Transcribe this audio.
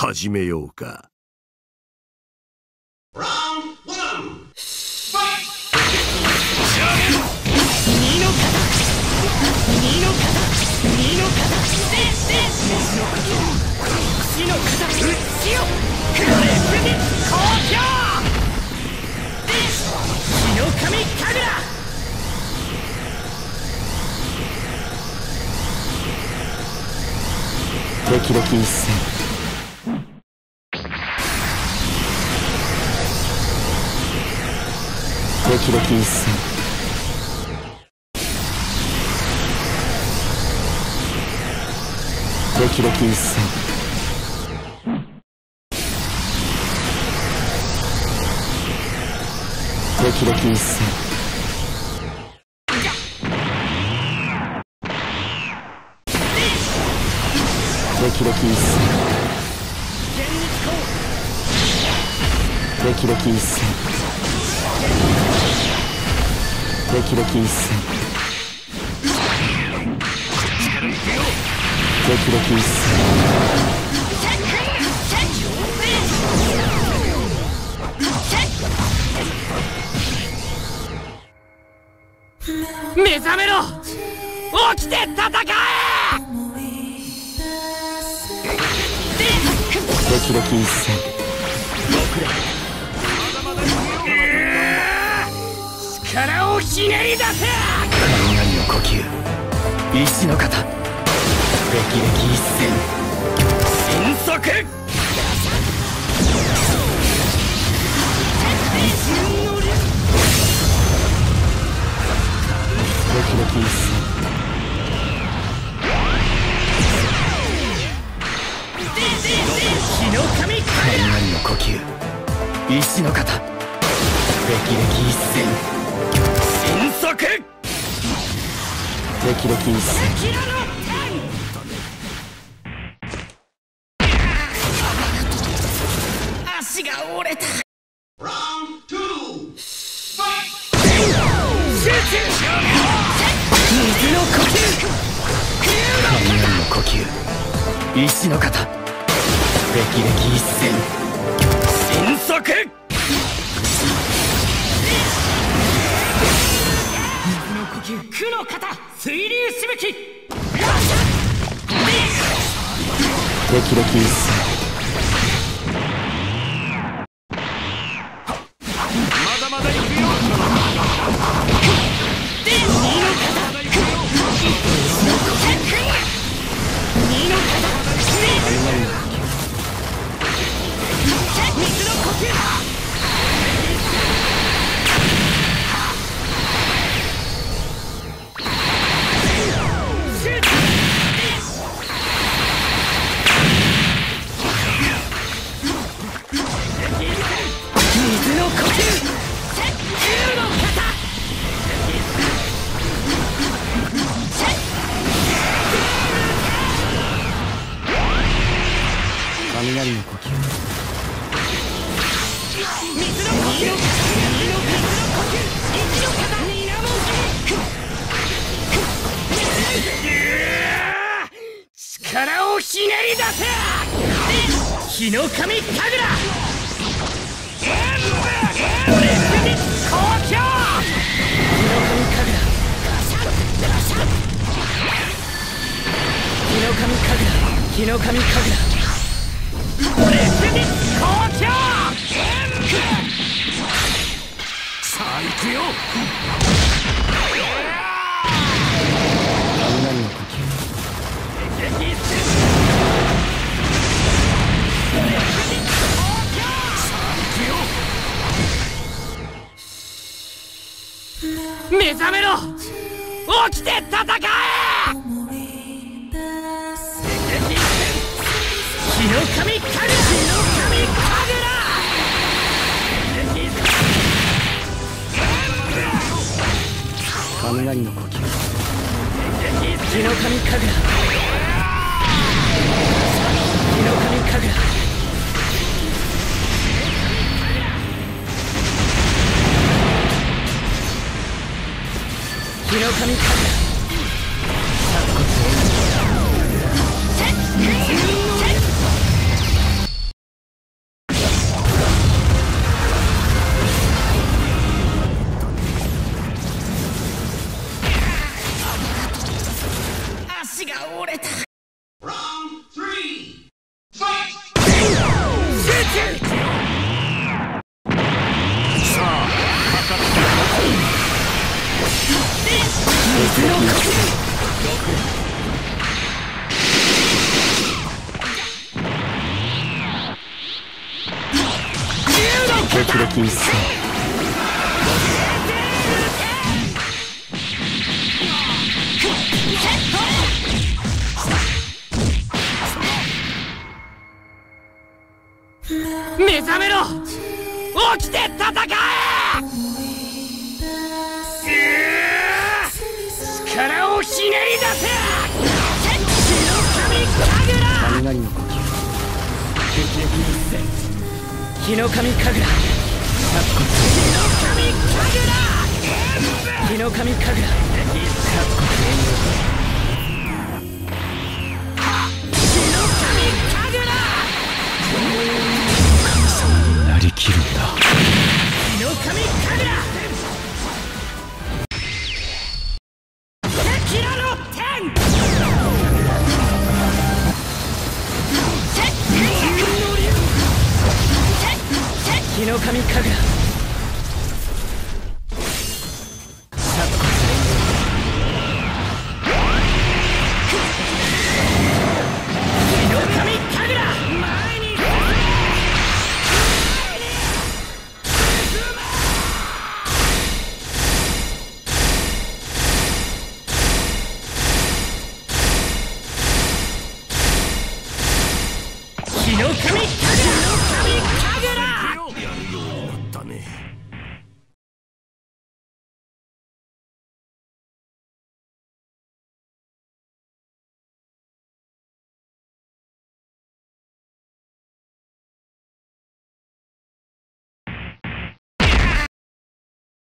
始めようか。時々一戦。ドキドキ一戦。ドキドキ一戦。ドキドキ一戦。ドキドキ一戦。ドキドキ一戦。ドキドキ一戦。ドキドキ一戦。目覚めろ、起きて戦え。ドキドキ一戦。力をひねり出せ。神々の呼吸、一の型、歴々一戦、神速。自分の歴々一戦、日の神。神々の呼吸、一の型、歴々一戦、神速。歴々一戦。足が折れた。水の呼吸、空の呼吸、一の型、歴々一戦、神速。苦の型、水流しぶき。ドキドキ一戦。まだまだいくよ。水の呼吸。雷の呼吸、力をひねり出せ。日の神神楽、日の神神楽。目覚めろ、起きて戦え。日の神神楽、日の神神楽、雷の呼吸、日の神神楽、日の神神楽。日の神神楽。足が折れた。極力にさ目覚めろ、起きて戦え、力をひねり出せ、血の神神楽、雷の呼吸、激烈に火の神神楽、火の神神楽、そうなりきるんだ。火の神神楽。火の神神楽、前に！